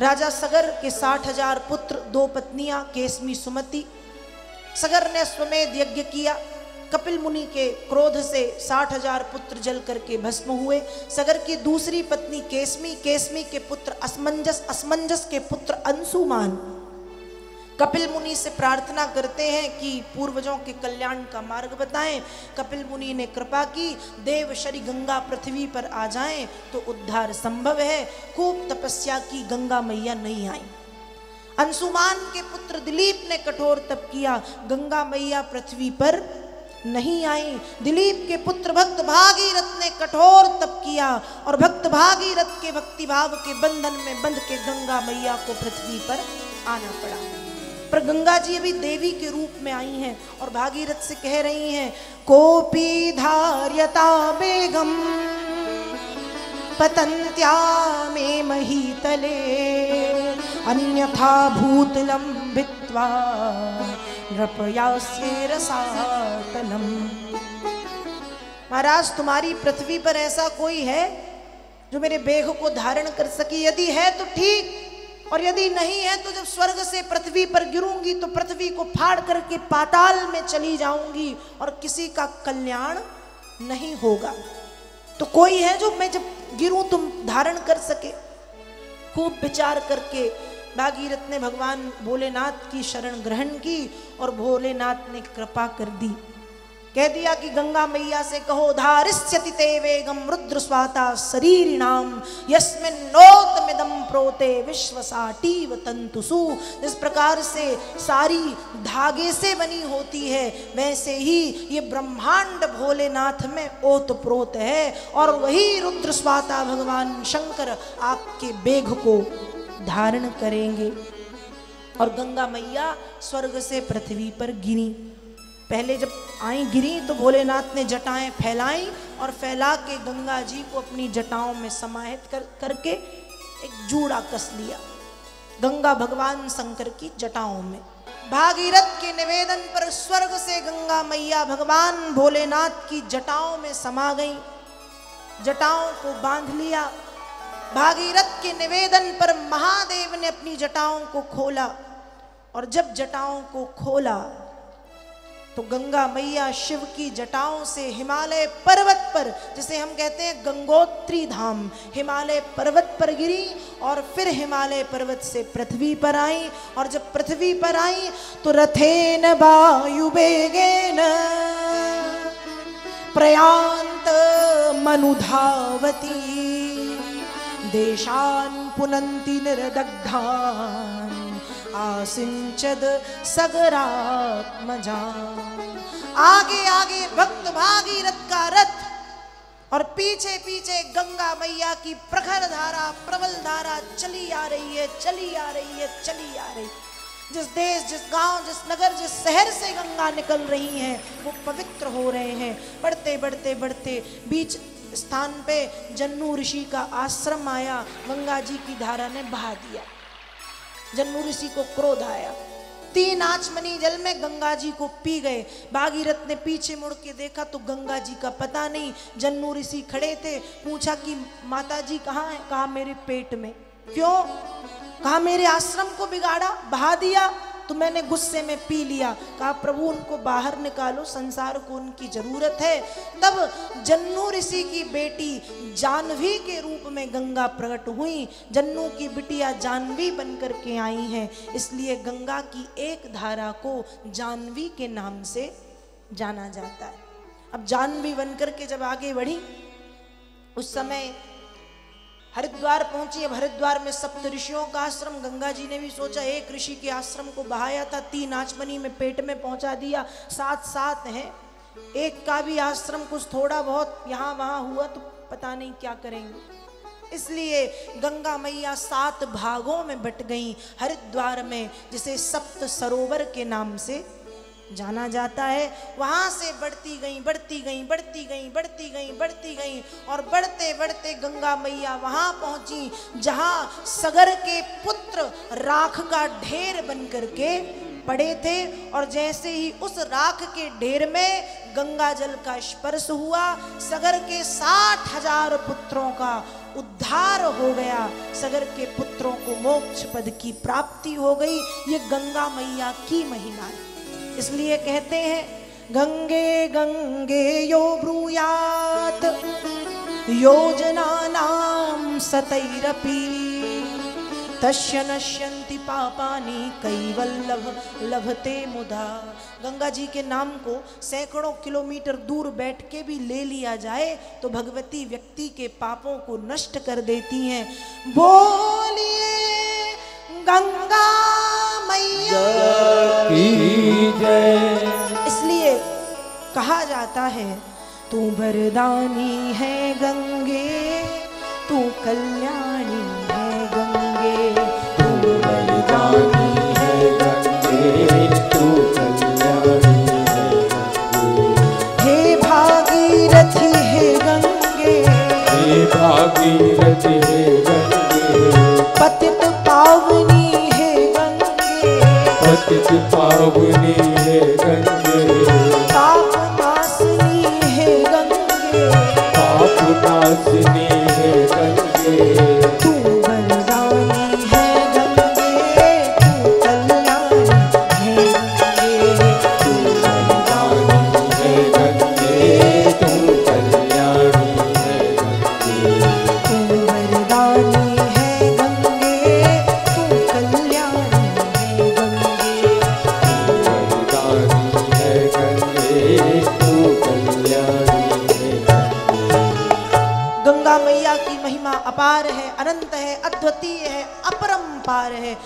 राजा सगर के 60,000 पुत्र, 2 पत्नियां, केसमी सुमति। सगर ने स्वमेध यज्ञ किया। कपिल मुनि के क्रोध से 60,000 पुत्र जल करके भस्म हुए। सगर की दूसरी पत्नी केसमी, केसमी के पुत्र असमंजस, असमंजस के पुत्र अंशुमान। कपिल मुनि से प्रार्थना करते हैं कि पूर्वजों के कल्याण का मार्ग बताएं। कपिल मुनि ने कृपा की, देव शरी गंगा पृथ्वी पर आ जाएं तो उद्धार संभव है। खूब तपस्या की, गंगा मैया नहीं आई। अंशुमान के पुत्र दिलीप ने कठोर तप किया, गंगा मैया पृथ्वी पर नहीं आई। दिलीप के पुत्र भक्त भागीरथ ने कठोर तप किया और भक्त भागीरथ के भक्तिभाव के बंधन में बंध के गंगा मैया को पृथ्वी पर आना पड़ा। पर गंगा जी अभी देवी के रूप में आई हैं और भागीरथ से कह रही हैं, कोपी धार्यता बेगम पतंत्या में महीतले अन्यथा भूतलम भित्वा रसातलम। महाराज, तुम्हारी पृथ्वी पर ऐसा कोई है जो मेरे बेग को धारण कर सके? यदि है तो ठीक, और यदि नहीं है तो जब स्वर्ग से पृथ्वी पर गिरूंगी तो पृथ्वी को फाड़ करके पाताल में चली जाऊंगी और किसी का कल्याण नहीं होगा। तो कोई है जो मैं जब गिरूं तुम धारण कर सके? खूब विचार करके भागीरथ ने भगवान भोलेनाथ की शरण ग्रहण की और भोलेनाथ ने कृपा कर दी। कह दिया कि गंगा मैया से कहो, धारिष्यति ते वेगम रुद्र स्वाता शरीरिणाम यस्मिन्नोतमिदं प्रोते विश्वसाटीव तंतुषु। इस प्रकार से सारी धागे से बनी होती है, वैसे ही ये ब्रह्मांड भोलेनाथ में ओतप्रोत है और वही रुद्र स्वाता भगवान शंकर आपके बेघ को धारण करेंगे। और गंगा मैया स्वर्ग से पृथ्वी पर गिरी। पहले जब आई गिरी तो भोलेनाथ ने जटाएं फैलाई और फैला के गंगा जी को अपनी जटाओं में समाहित करके एक जूड़ा कस लिया गंगा भगवान शंकर की जटाओं में। भागीरथ के निवेदन पर स्वर्ग से गंगा मैया भगवान भोलेनाथ की जटाओं में समा गई, जटाओं को बांध लिया। भागीरथ के निवेदन पर महादेव ने अपनी जटाओं को खोला और जब जटाओं को खोला तो गंगा मैया शिव की जटाओं से हिमालय पर्वत पर, जिसे हम कहते हैं गंगोत्री धाम, हिमालय पर्वत पर गिरी और फिर हिमालय पर्वत से पृथ्वी पर आई। और जब पृथ्वी पर आई तो रथेन वायुवेगेन प्रयांत मनुधावती देशान पुनंति निर्दग्धान आसिंचद सगरात्मजान। आगे आगे भक्त भागीरथ का रथ और पीछे पीछे गंगा मैया की प्रखर धारा, प्रबल धारा चली आ रही है, चली आ रही है, चली आ रही है। जिस देश, जिस गांव, जिस नगर, जिस शहर से गंगा निकल रही है वो पवित्र हो रहे हैं। बढ़ते बढ़ते बढ़ते बीच स्थान पे जन्नू ऋषि का आश्रम आया, गंगा जी की धारा ने बहा दिया। जन्नू ऋषि को क्रोध आया, 3 आचमनी जल में गंगा जी को पी गए। भागीरथ ने पीछे मुड़ के देखा तो गंगा जी का पता नहीं, जन्नू ऋषि खड़े थे। पूछा कि माता जी कहाँ है? कहा मेरे पेट में। क्यों? कहा मेरे आश्रम को बिगाड़ा, बहा दिया तो मैंने गुस्से में पी लिया। कहा प्रभु उनको बाहर निकालो, संसार को उनकी जरूरत है। तब जन्नू ऋषि की बेटी जाह्नवी के रूप में गंगा प्रकट हुई। जन्नू की बिटिया जाह्नवी बनकर के आई है, इसलिए गंगा की एक धारा को जाह्नवी के नाम से जाना जाता है। अब जाह्नवी बनकर के जब आगे बढ़ी, उस समय हरिद्वार पहुंची। अब हरिद्वार में सप्त ऋषियों का आश्रम। गंगा जी ने भी सोचा, एक ऋषि के आश्रम को बहाया था, 3 आचमनी में पेट में पहुंचा दिया, 7 हैं, एक का भी आश्रम कुछ थोड़ा बहुत यहाँ वहाँ हुआ तो पता नहीं क्या करेंगे। इसलिए गंगा मैया 7 भागों में बट गई हरिद्वार में, जिसे सप्त सरोवर के नाम से जाना जाता है। वहाँ से बढ़ती गई, बढ़ती गई, बढ़ती गई, बढ़ती गई, बढ़ती गई और बढ़ते बढ़ते गंगा मैया वहाँ पहुँची जहाँ सगर के पुत्र राख का ढेर बन करके पड़े थे। और जैसे ही उस राख के ढेर में गंगा जल का स्पर्श हुआ, सगर के 60,000 पुत्रों का उद्धार हो गया, सगर के पुत्रों को मोक्ष पद की प्राप्ति हो गई। ये गंगा मैया की महिमा है। इसलिए कहते हैं गंगे गंगे यो ब्रूयात योजनानां सतैरपि तस्य नश्यन्ति पापानि कैवल्लभ लभते मुदा। गंगा जी के नाम को सैकड़ों किलोमीटर दूर बैठ के भी ले लिया जाए तो भगवती व्यक्ति के पापों को नष्ट कर देती हैं। बोलिए गंगा मैया की जय। इसलिए कहा जाता है तू वरदानी है गंगे, तू कल्याणी है गंगे, तू वरदानी है गंगे, तू कल्याणी है गंगे। हे भागीरथी है गंगे, हे भागीरथी है गंगे, पतित पावनी है गंगे, पतित पावनी है गंगे, पापनाशिनी है गंगे। अपार है, अनंत है, अद्वितीय है, अपरंपार है।